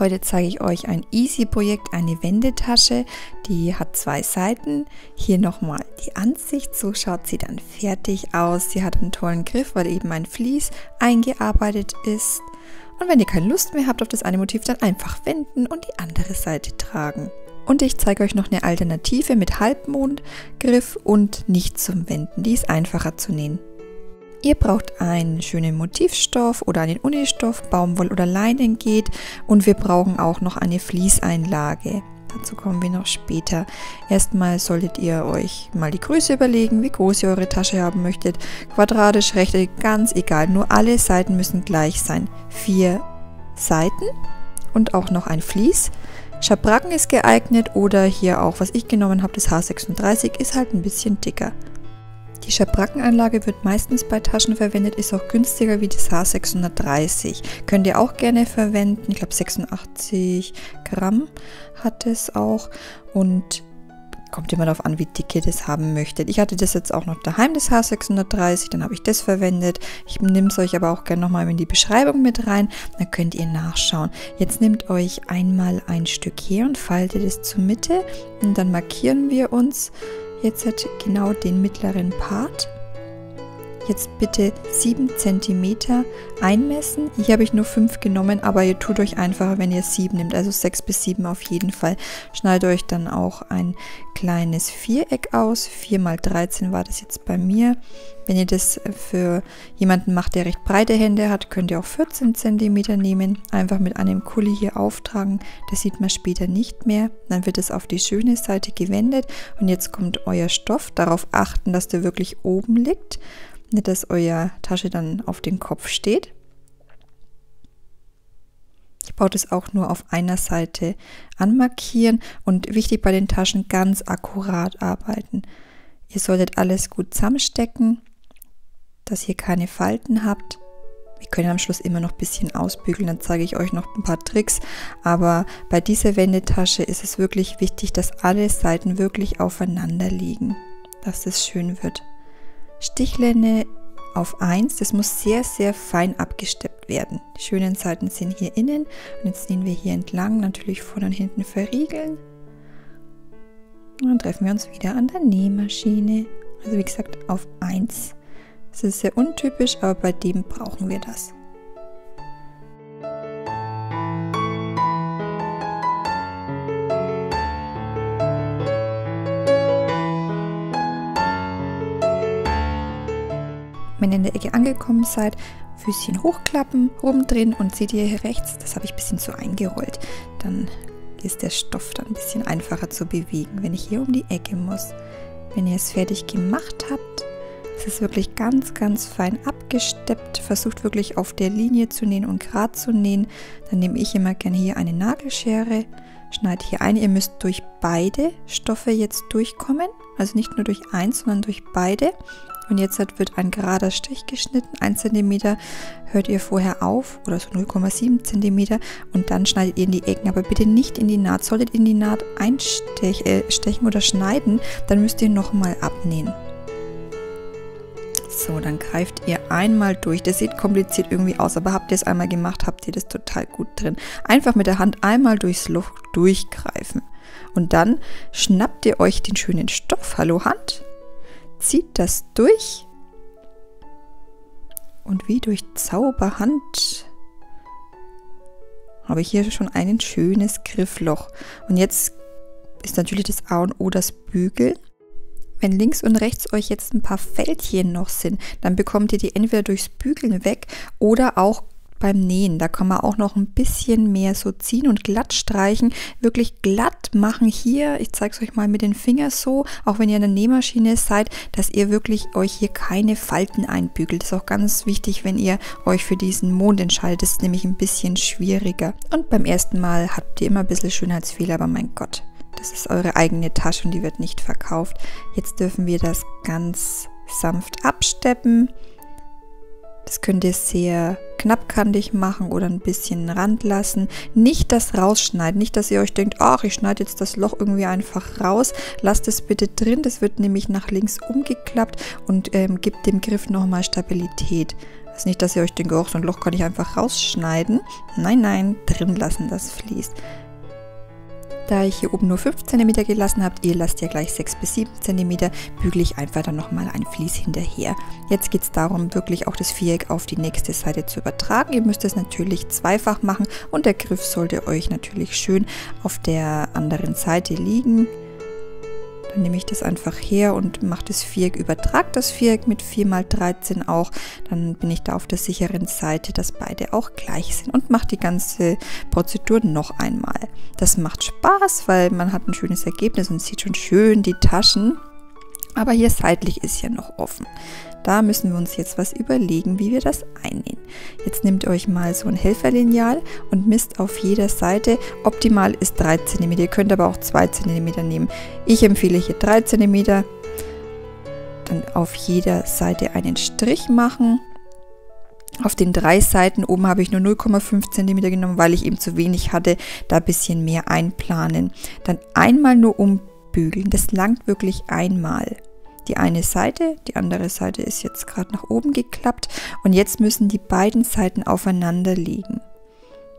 Heute zeige ich euch ein Easy-Projekt, eine Wendetasche, die hat 2 Seiten. Hier nochmal die Ansicht, so schaut sie dann fertig aus. Sie hat einen tollen Griff, weil eben ein Vlies eingearbeitet ist. Und wenn ihr keine Lust mehr habt auf das eine Motiv, dann einfach wenden und die andere Seite tragen. Und ich zeige euch noch eine Alternative mit Halbmondgriff und nicht zum Wenden, die ist einfacher zu nähen. Ihr braucht einen schönen Motivstoff oder einen Unistoff, Baumwoll oder Leinen geht, und wir brauchen auch noch eine Fließeinlage. Dazu kommen wir noch später. Erstmal solltet ihr euch mal die Größe überlegen, wie groß ihr eure Tasche haben möchtet. Quadratisch, rechteckig, ganz egal, nur alle Seiten müssen gleich sein. 4 Seiten und auch noch ein Vlies. Schabracken ist geeignet oder hier auch, was ich genommen habe, das H630 ist halt ein bisschen dicker. Die Schabrackeneinlage wird meistens bei Taschen verwendet, ist auch günstiger wie das H630. Könnt ihr auch gerne verwenden, ich glaube 86 Gramm hat es auch und kommt immer darauf an, wie dick ihr das haben möchtet. Ich hatte das jetzt auch noch daheim, das H630, dann habe ich das verwendet. Ich nehme es euch aber auch gerne nochmal in die Beschreibung mit rein, dann könnt ihr nachschauen. Jetzt nehmt euch einmal ein Stück her und faltet es zur Mitte und dann markieren wir uns jetzt hat genau den mittleren Part. Jetzt bitte 7 cm einmessen. Hier habe ich nur 5 genommen, aber ihr tut euch einfacher, wenn ihr 7 nehmt. Also 6 bis 7 auf jeden Fall. Schneidet euch dann auch ein kleines Viereck aus. 4 mal 13 war das jetzt bei mir. Wenn ihr das für jemanden macht, der recht breite Hände hat, könnt ihr auch 14 cm nehmen. Einfach mit einem Kuli hier auftragen. Das sieht man später nicht mehr. Dann wird es auf die schöne Seite gewendet. Und jetzt kommt euer Stoff. Darauf achten, dass der wirklich oben liegt. Nicht, dass eure Tasche dann auf dem Kopf steht. Ich baue das auch nur auf einer Seite anmarkieren und wichtig bei den Taschen ganz akkurat arbeiten. Ihr solltet alles gut zusammenstecken, dass ihr keine Falten habt. Wir können am Schluss immer noch ein bisschen ausbügeln, dann zeige ich euch noch ein paar Tricks. Aber bei dieser Wendetasche ist es wirklich wichtig, dass alle Seiten wirklich aufeinander liegen, dass es schön wird. Stichlänge auf 1, das muss sehr, sehr fein abgesteppt werden. Die schönen Seiten sind hier innen und jetzt nähen wir hier entlang, natürlich vorne und hinten verriegeln. Und dann treffen wir uns wieder an der Nähmaschine. Also wie gesagt auf 1. Das ist sehr untypisch, aber bei dem brauchen wir das. Wenn ihr in der Ecke angekommen seid, Füßchen hochklappen, rumdrehen und seht ihr hier rechts, das habe ich ein bisschen so eingerollt. Dann ist der Stoff dann ein bisschen einfacher zu bewegen, wenn ich hier um die Ecke muss. Wenn ihr es fertig gemacht habt, es ist wirklich ganz, ganz fein abgesteppt. Versucht wirklich auf der Linie zu nähen und gerade zu nähen. Dann nehme ich immer gerne hier eine Nagelschere, schneide hier ein. Ihr müsst durch beide Stoffe jetzt durchkommen, also nicht nur durch eins, sondern durch beide. Und jetzt wird ein gerader Strich geschnitten, 1 cm hört ihr vorher auf oder so 0,7 cm und dann schneidet ihr in die Ecken, aber bitte nicht in die Naht. Solltet ihr in die Naht einstechen oder schneiden, dann müsst ihr nochmal abnähen. So, dann greift ihr einmal durch. Das sieht kompliziert irgendwie aus, aber habt ihr es einmal gemacht, habt ihr das total gut drin. Einfach mit der Hand einmal durchs Loch durchgreifen und dann schnappt ihr euch den schönen Stoff, hallo Hand, zieht das durch und wie durch Zauberhand habe ich hier schon ein schönes Griffloch. Und jetzt ist natürlich das A und O das Bügeln. Wenn links und rechts euch jetzt ein paar Fältchen noch sind, dann bekommt ihr die entweder durchs Bügeln weg oder auch beim Nähen. Da kann man auch noch ein bisschen mehr so ziehen und glatt streichen, wirklich glatt machen hier. Ich zeige es euch mal mit den Fingern so, auch wenn ihr in der Nähmaschine seid, dass ihr wirklich euch hier keine Falten einbügelt. Das ist auch ganz wichtig, wenn ihr euch für diesen Mond entscheidet. Das ist nämlich ein bisschen schwieriger. Und beim ersten Mal habt ihr immer ein bisschen Schönheitsfehler, aber mein Gott. Das ist eure eigene Tasche und die wird nicht verkauft. Jetzt dürfen wir das ganz sanft absteppen. Das könnt ihr sehr knappkantig machen oder ein bisschen Rand lassen. Nicht das rausschneiden, nicht, dass ihr euch denkt, ach, ich schneide jetzt das Loch irgendwie einfach raus. Lasst es bitte drin, das wird nämlich nach links umgeklappt und gibt dem Griff nochmal Stabilität. Ist nicht, dass ihr euch denkt, oh, so ein Loch kann ich einfach rausschneiden. Nein, nein, drin lassen, das fließt. Da ich hier oben nur 5 cm gelassen habe, ihr lasst ja gleich 6 bis 7 cm, bügele ich einfach dann nochmal ein Vlies hinterher. Jetzt geht es darum, wirklich auch das Viereck auf die nächste Seite zu übertragen. Ihr müsst es natürlich zweifach machen und der Griff sollte euch natürlich schön auf der anderen Seite liegen. Dann nehme ich das einfach her und mache das Viereck, übertrage das Viereck mit 4×13 auch. Dann bin ich da auf der sicheren Seite, dass beide auch gleich sind und mache die ganze Prozedur noch einmal. Das macht Spaß, weil man hat ein schönes Ergebnis und sieht schon schön die Taschen. Aber hier seitlich ist ja noch offen. Da müssen wir uns jetzt was überlegen, wie wir das einnähen. Jetzt nehmt euch mal so ein Helferlineal und misst auf jeder Seite. Optimal ist 3 cm, ihr könnt aber auch 2 cm nehmen. Ich empfehle hier 3 cm. Dann auf jeder Seite einen Strich machen. Auf den 3 Seiten oben habe ich nur 0,5 cm genommen, weil ich eben zu wenig hatte. Da ein bisschen mehr einplanen. Dann einmal nur umbügeln, das langt wirklich einmal. Die eine Seite, die andere Seite ist jetzt gerade nach oben geklappt und jetzt müssen die beiden Seiten aufeinander liegen.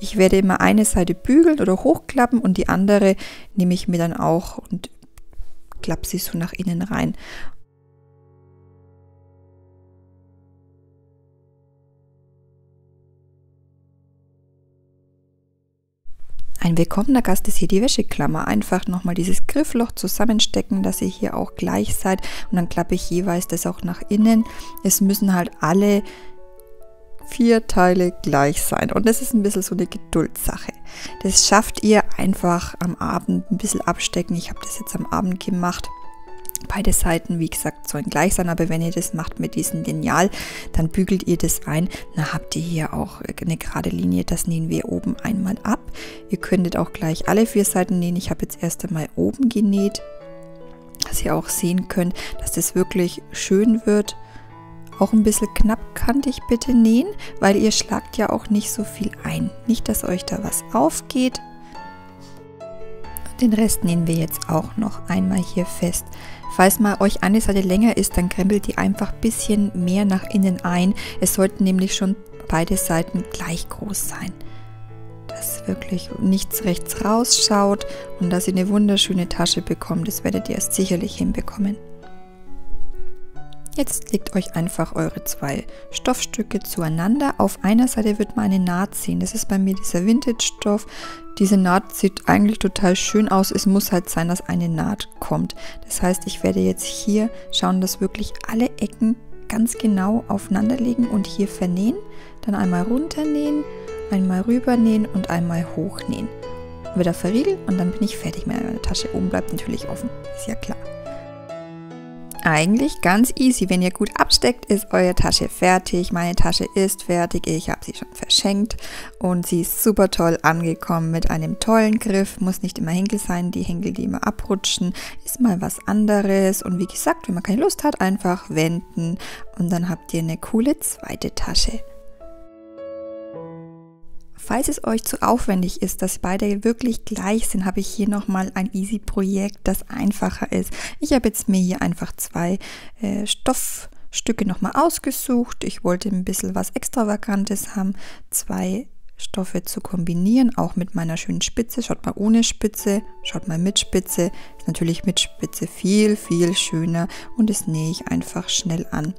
Ich werde immer eine Seite bügeln oder hochklappen und die andere nehme ich mir dann auch und klappe sie so nach innen rein. Ein willkommener Gast ist hier die Wäscheklammer. Einfach nochmal dieses Griffloch zusammenstecken, dass ihr hier auch gleich seid. Und dann klappe ich jeweils das auch nach innen. Es müssen halt alle 4 Teile gleich sein. Und das ist ein bisschen so eine Geduldssache. Das schafft ihr einfach am Abend ein bisschen abstecken. Ich habe das jetzt am Abend gemacht. Beide Seiten, wie gesagt, sollen gleich sein, aber wenn ihr das macht mit diesem Lineal, dann bügelt ihr das ein. Dann habt ihr hier auch eine gerade Linie, das nähen wir oben einmal ab. Ihr könntet auch gleich alle 4 Seiten nähen. Ich habe jetzt erst einmal oben genäht, dass ihr auch sehen könnt, dass das wirklich schön wird. Auch ein bisschen knappkantig bitte nähen, weil ihr schlagt ja auch nicht so viel ein. Nicht, dass euch da was aufgeht. Den Rest nähen wir jetzt auch noch einmal hier fest. Falls mal euch eine Seite länger ist, dann krempelt die einfach ein bisschen mehr nach innen ein. Es sollten nämlich schon beide Seiten gleich groß sein. Dass wirklich nichts rechts rausschaut und dass ihr eine wunderschöne Tasche bekommt. Das werdet ihr erst sicherlich hinbekommen. Jetzt legt euch einfach eure 2 Stoffstücke zueinander. Auf einer Seite wird man eine Naht sehen. Das ist bei mir dieser Vintage-Stoff. Diese Naht sieht eigentlich total schön aus. Es muss halt sein, dass eine Naht kommt. Das heißt, ich werde jetzt hier schauen, dass wirklich alle Ecken ganz genau aufeinander liegen und hier vernähen. Dann einmal runternähen, einmal rübernähen und einmal hochnähen. Wieder verriegeln und dann bin ich fertig mit meiner Tasche. Oben bleibt natürlich offen, ist ja klar. Eigentlich ganz easy, wenn ihr gut absteckt, ist eure Tasche fertig. Meine Tasche ist fertig, ich habe sie schon verschenkt und sie ist super toll angekommen mit einem tollen Griff. Muss nicht immer Henkel sein, die Henkel, die immer abrutschen, ist mal was anderes. Und wie gesagt, wenn man keine Lust hat, einfach wenden und dann habt ihr eine coole zweite Tasche. Falls es euch zu aufwendig ist, dass beide wirklich gleich sind, habe ich hier nochmal ein Easy-Projekt, das einfacher ist. Ich habe jetzt mir hier einfach 2 Stoffstücke nochmal ausgesucht. Ich wollte ein bisschen was Extravagantes haben, 2 Stoffe zu kombinieren, auch mit meiner schönen Spitze. Schaut mal ohne Spitze, schaut mal mit Spitze. Ist natürlich mit Spitze viel, viel schöner und das nähe ich einfach schnell an.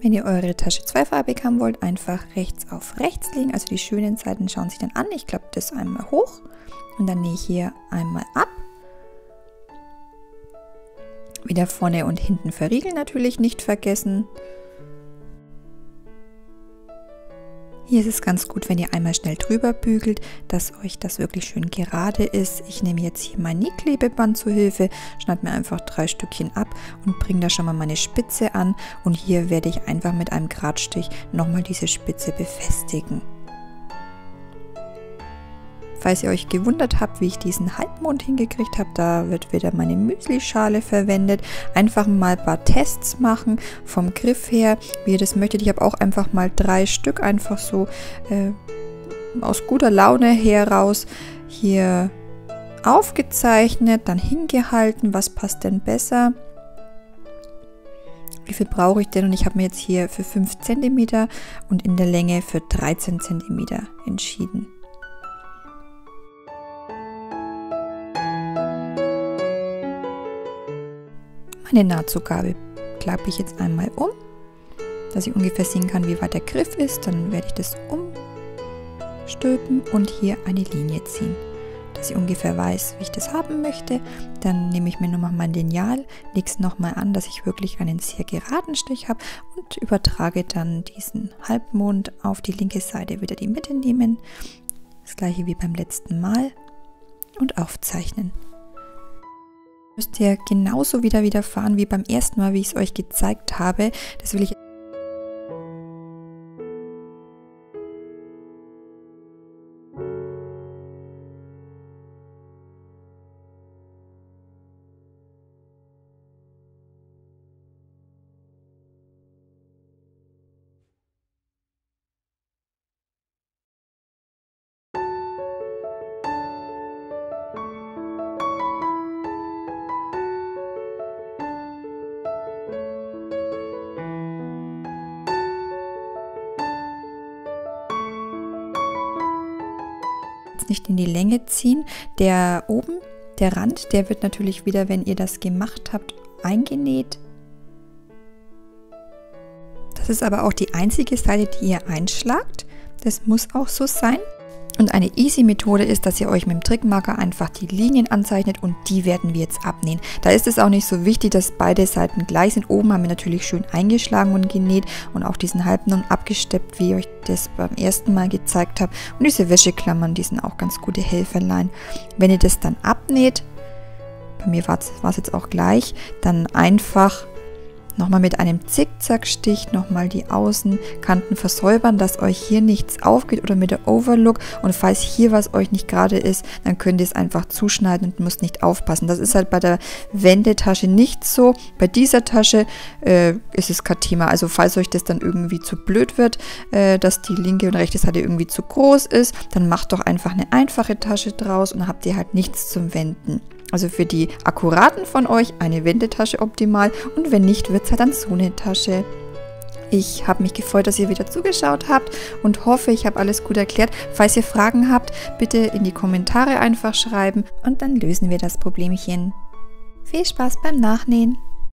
Wenn ihr eure Tasche zweifarbig haben wollt, einfach rechts auf rechts legen. Also die schönen Seiten schauen sich dann an. Ich klappe das einmal hoch und dann nähe ich hier einmal ab. Wieder vorne und hinten verriegeln natürlich nicht vergessen. Hier ist es ganz gut, wenn ihr einmal schnell drüber bügelt, dass euch das wirklich schön gerade ist. Ich nehme jetzt hier mein Nähklebeband zu Hilfe, schneide mir einfach 3 Stückchen ab und bringe da schon mal meine Spitze an. Und hier werde ich einfach mit einem Gradstich nochmal diese Spitze befestigen. Falls ihr euch gewundert habt, wie ich diesen Halbmond hingekriegt habe, da wird wieder meine Müslischale verwendet. Einfach mal ein paar Tests machen, vom Griff her, wie ihr das möchtet. Ich habe auch einfach mal 3 Stück, einfach so aus guter Laune heraus hier aufgezeichnet, dann hingehalten, was passt denn besser. wie viel brauche ich denn? Und ich habe mir jetzt hier für 5 cm und in der Länge für 13 cm entschieden. Meine Nahtzugabel klappe ich jetzt einmal um, dass ich ungefähr sehen kann, wie weit der Griff ist. Dann werde ich das umstülpen und hier eine Linie ziehen, dass ich ungefähr weiß, wie ich das haben möchte. Dann nehme ich mir nochmal mein Lineal, lege es nochmal an, dass ich wirklich einen sehr geraden Strich habe und übertrage dann diesen Halbmond auf die linke Seite, wieder die Mitte nehmen, das gleiche wie beim letzten Mal und aufzeichnen. Müsst ihr genauso wieder fahren wie beim ersten Mal, wie ich es euch gezeigt habe. Das will ich nicht in die Länge ziehen. Der oben, der Rand, der wird natürlich wieder, wenn ihr das gemacht habt, eingenäht. Das ist aber auch die einzige Seite, die ihr einschlagt. Das muss auch so sein. Und eine easy Methode ist, dass ihr euch mit dem Trickmarker einfach die Linien anzeichnet und die werden wir jetzt abnähen. Da ist es auch nicht so wichtig, dass beide Seiten gleich sind. Oben haben wir natürlich schön eingeschlagen und genäht und auch diesen Halbmond abgesteppt, wie ich euch das beim ersten Mal gezeigt habe. Und diese Wäscheklammern, die sind auch ganz gute Helferlein. Wenn ihr das dann abnäht, bei mir war es jetzt auch gleich, dann einfach nochmal mit einem Zickzackstich nochmal die Außenkanten versäubern, dass euch hier nichts aufgeht oder mit der Overlook. Und falls hier was euch nicht gerade ist, dann könnt ihr es einfach zuschneiden und müsst nicht aufpassen. Das ist halt bei der Wendetasche nicht so. Bei dieser Tasche ist es kein Thema. Also falls euch das dann irgendwie zu blöd wird, dass die linke und rechte Seite irgendwie zu groß ist, dann macht doch einfach eine einfache Tasche draus und dann habt ihr halt nichts zum Wenden. Also für die Akkuraten von euch eine Wendetasche optimal und wenn nicht, wird es halt dann so eine Tasche. Ich habe mich gefreut, dass ihr wieder zugeschaut habt und hoffe, ich habe alles gut erklärt. Falls ihr Fragen habt, bitte in die Kommentare einfach schreiben und dann lösen wir das Problemchen. Viel Spaß beim Nachnähen!